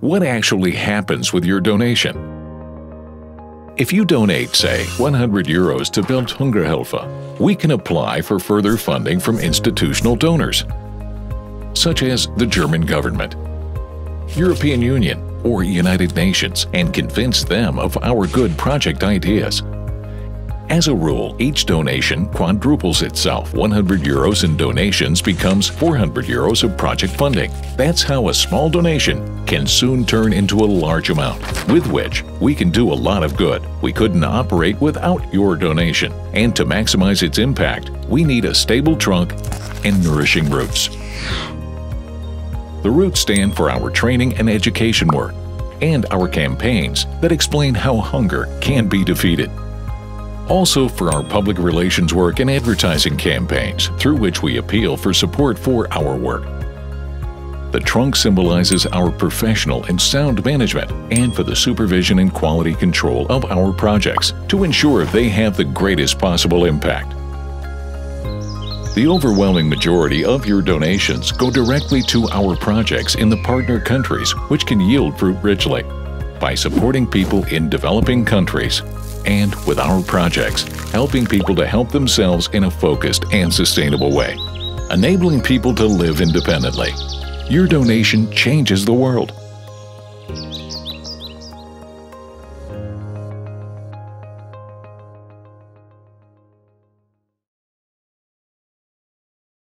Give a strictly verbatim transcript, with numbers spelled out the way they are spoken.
What actually happens with your donation? If you donate, say, one hundred euros to Welthungerhilfe, we can apply for further funding from institutional donors, such as the German government, European Union, or United Nations, and convince them of our good project ideas. As a rule, each donation quadruples itself. one hundred euros in donations becomes four hundred euros of project funding. That's how a small donation can soon turn into a large amount, with which we can do a lot of good. We couldn't operate without your donation. And to maximize its impact, we need a stable trunk and nourishing roots. The roots stand for our training and education work and our campaigns that explain how hunger can be defeated. Also for our public relations work and advertising campaigns, through which we appeal for support for our work. The trunk symbolizes our professional and sound management, and for the supervision and quality control of our projects to ensure they have the greatest possible impact. The overwhelming majority of your donations go directly to our projects in the partner countries, which can yield fruit richly. By supporting people in developing countries and with our projects, helping people to help themselves in a focused and sustainable way, enabling people to live independently, your donation changes the world.